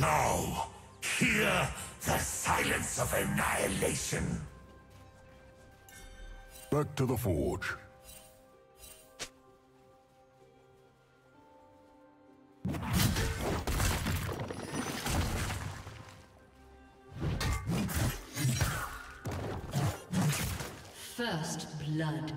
Now, hear the silence of annihilation. Back to the forge. First blood.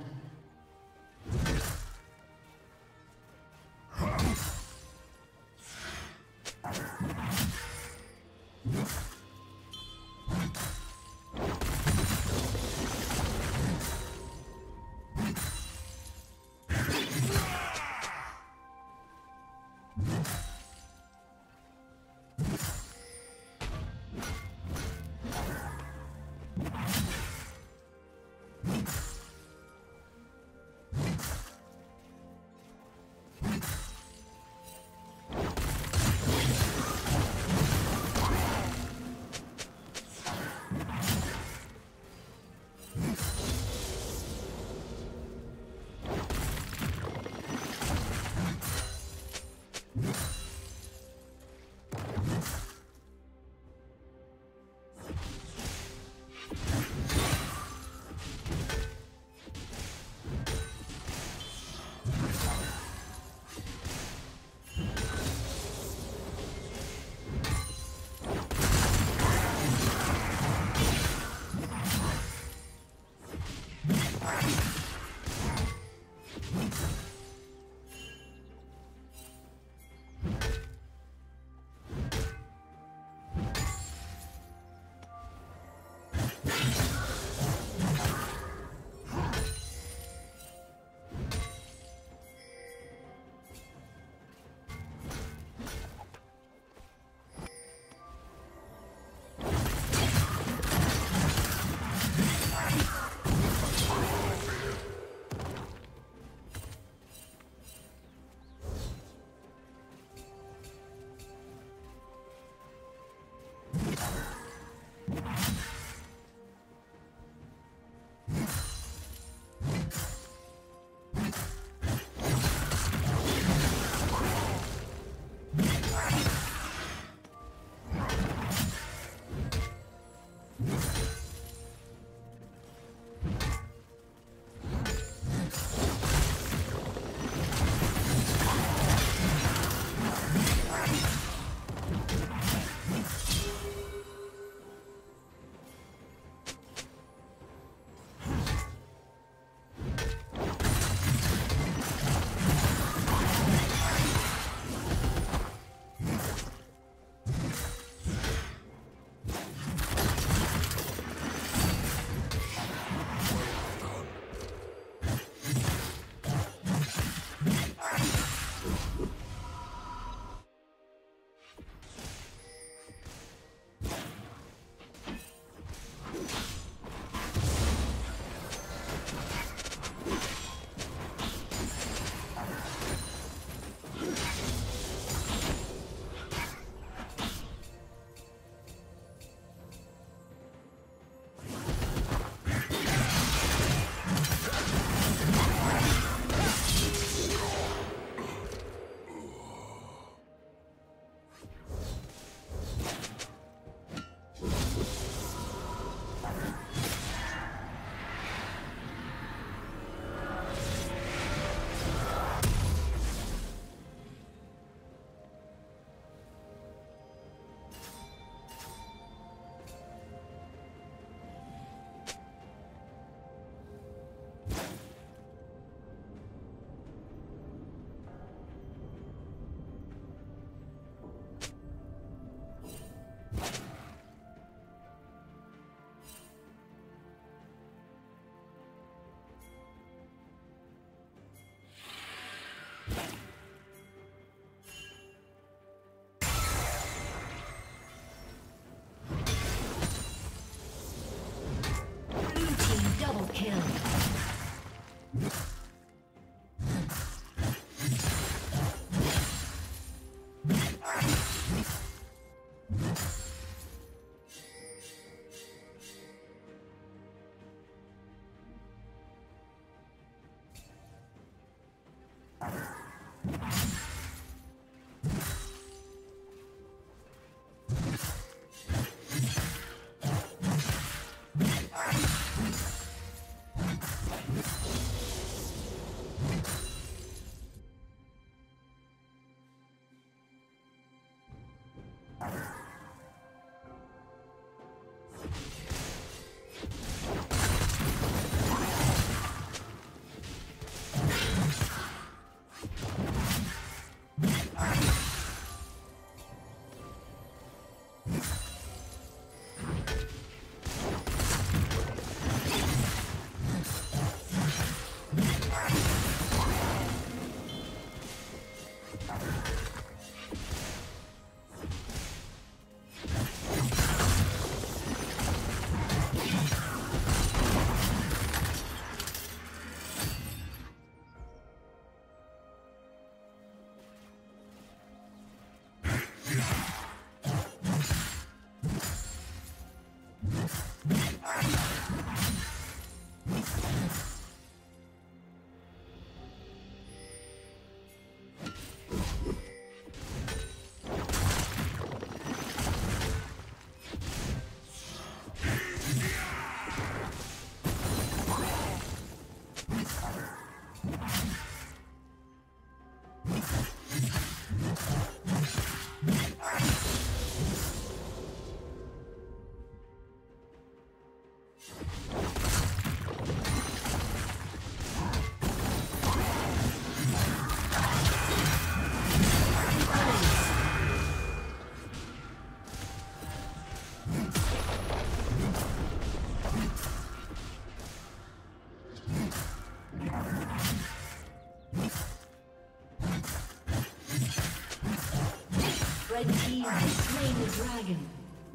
Red team has slain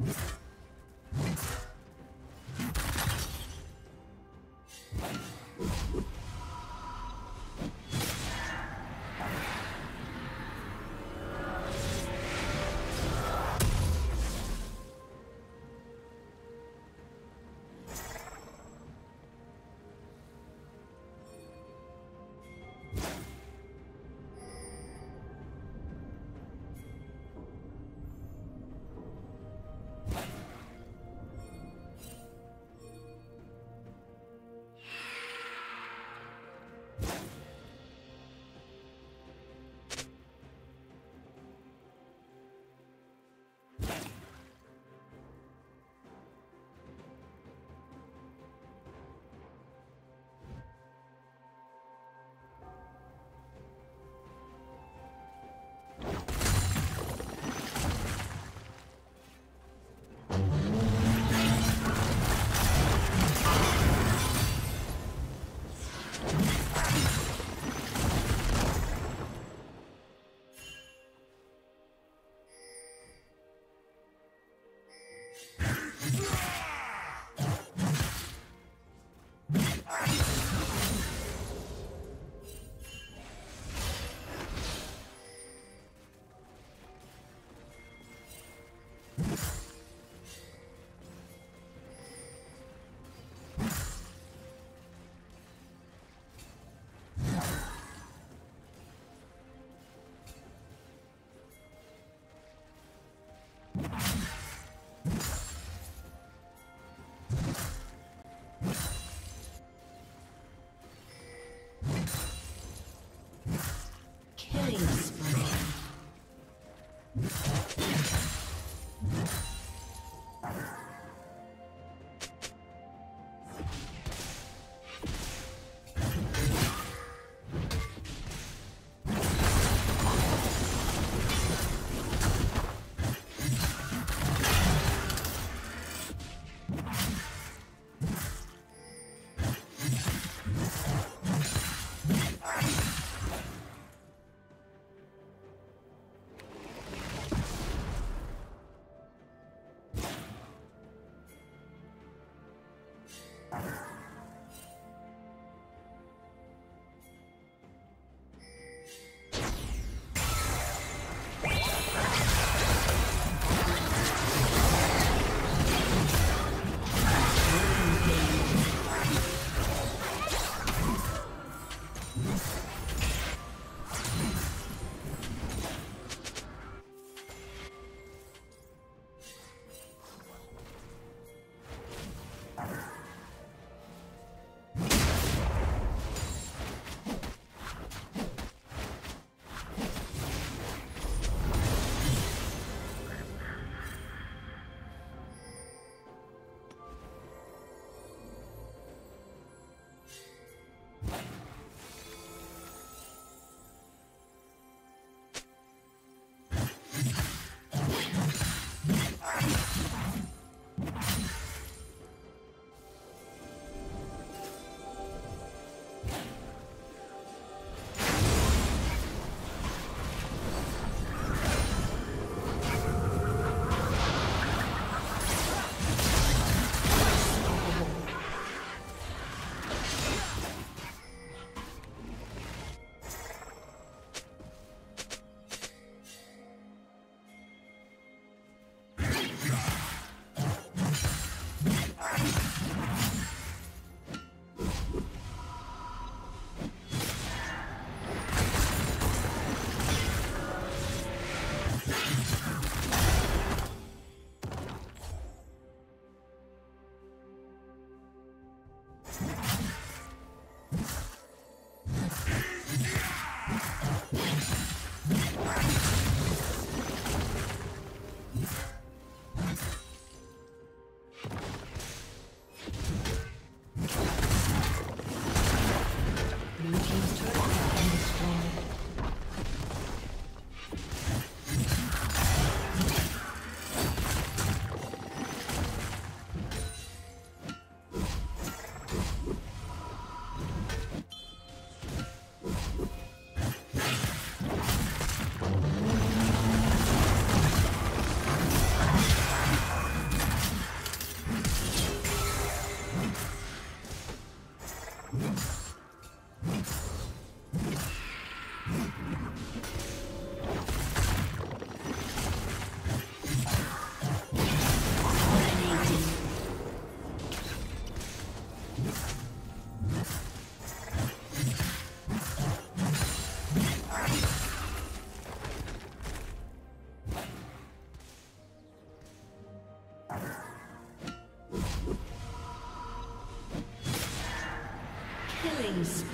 the dragon.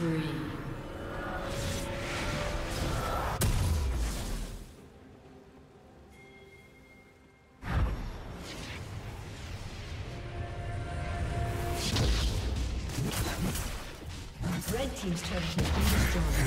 spree. Red team's turret has been destroyed.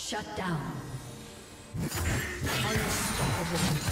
Shut down. Unstoppable.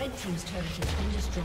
Red team's turret has been destroyed.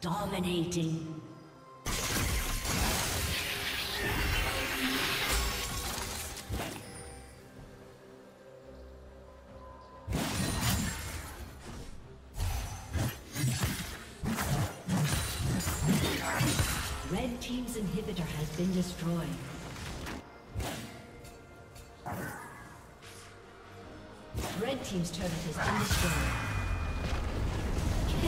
Dominating. Red team's inhibitor has been destroyed. Red team's turret has been destroyed.